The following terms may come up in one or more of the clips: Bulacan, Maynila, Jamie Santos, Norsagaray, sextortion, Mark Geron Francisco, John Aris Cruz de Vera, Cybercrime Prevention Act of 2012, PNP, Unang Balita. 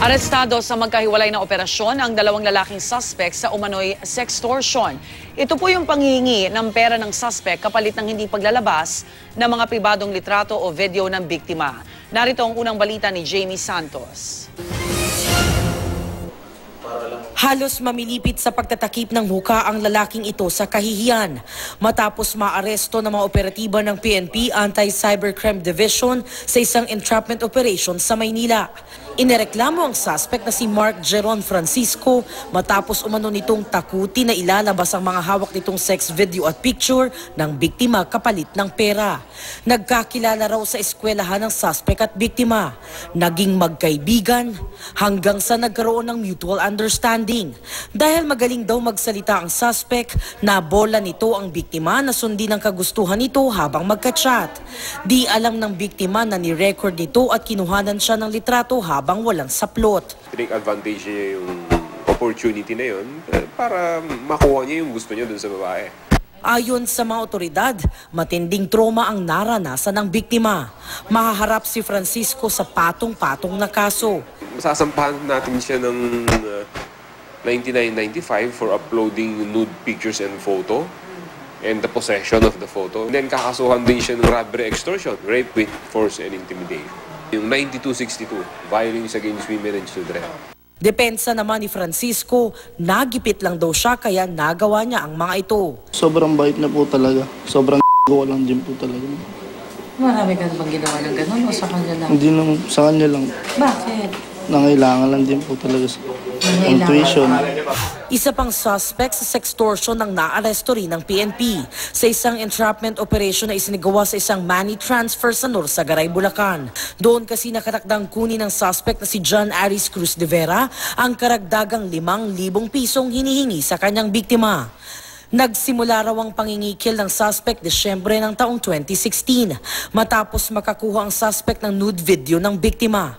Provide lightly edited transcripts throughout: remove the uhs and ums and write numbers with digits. Arestado sa magkahiwalay na operasyon ang dalawang lalaking suspect sa umano'y sextortion. Ito po yung panghingi ng pera ng suspect kapalit ng hindi paglalabas ng mga pribadong litrato o video ng biktima. Narito ang unang balita ni Jamie Santos. Halos mamilipit sa pagtatakip ng huka ang lalaking ito sa kahihiyan matapos maaresto ng mga operatiba ng PNP Anti-Cyber Crime Division sa isang entrapment operation sa Maynila. Inireklamo ang suspect na si Mark Geron Francisco matapos umano nitong takuti na ilalabas ang mga hawak nitong sex video at picture ng biktima kapalit ng pera. Nagkakilala raw sa eskwelahan ng suspect at biktima. Naging magkaibigan hanggang sa nagkaroon ng mutual understanding. Dahil magaling daw magsalita ang suspect, nabola nito ang biktima na sundin ang kagustuhan nito habang magka-chat. Di alam ng biktima na ni-record nito at kinuhanan siya ng litrato habang walang saplot. Take advantage niya yung opportunity na yun para makuha niya yung gusto niya dun sa babae. Ayon sa mga otoridad, matinding trauma ang naranasan ng biktima. Mahaharap si Francisco sa patong-patong na kaso. Masasampahan natin siya ng 1995 for uploading nude pictures and photo and the possession of the photo. And then kakasuhan din siya ng robbery, extortion, rape with force and intimidation. Yung 9262, violence against women and children. Depensa naman ni Francisco, nagipit lang daw siya kaya nagawa niya ang mga ito. Sobrang bait na po talaga. Sobrang gawa lang din po talaga. Marami ka bang ginawa ng ganun o sa kanya lang? Hindi naman, sa kanya lang. Bakit? Nangailangan lang din po talaga sa intuition. Isa pang suspect sa sextortion ng naaresto rin ng PNP sa isang entrapment operation na isinigawa sa isang money transfer sa Norsagaray, Bulacan. Doon kasi nakatakdang kunin ng suspect na si John Aris Cruz de Vera ang karagdagang 5,000 pisong hinihingi sa kanyang biktima. Nagsimula raw ang pangingikil ng suspect Desyembre ng taong 2016 matapos makakuha ang suspect ng nude video ng biktima.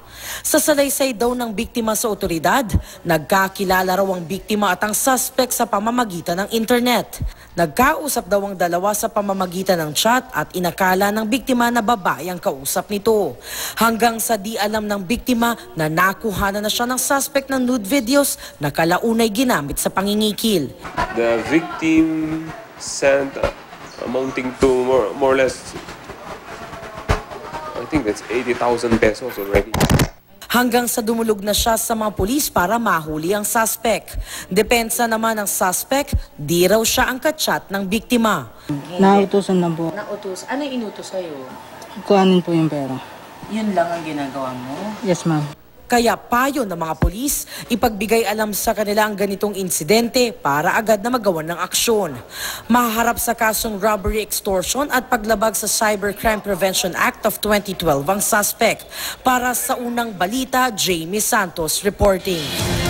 Sa salaysay daw ng biktima sa otoridad, nagkakilala raw ang biktima at ang suspect sa pamamagitan ng internet. Nagkausap daw ang dalawa sa pamamagitan ng chat at inakala ng biktima na babae ang kausap nito. Hanggang sa di alam ng biktima na nakuha na siya ng suspect ng nude videos na kalaunay ginamit sa pangingikil. The victim sent amounting to more or less, I think that's 80,000 pesos already. Hanggang sa dumulog na siya sa mga pulis para mahuli ang suspect. Depensa naman ng suspect, di raw siya ang kachat ng biktima. Nautusan na po. Nautos. Ano yung inutos sa'yo? Kuhanin po yung pera. Yun lang ang ginagawa mo? Yes, ma'am. Kaya payo ng mga pulis, ipagbigay alam sa kanila ang ganitong insidente para agad na magawa ng aksyon. Maharap sa kasong robbery, extortion at paglabag sa Cybercrime Prevention Act of 2012 ang suspect. Para sa unang balita, Jamie Santos reporting.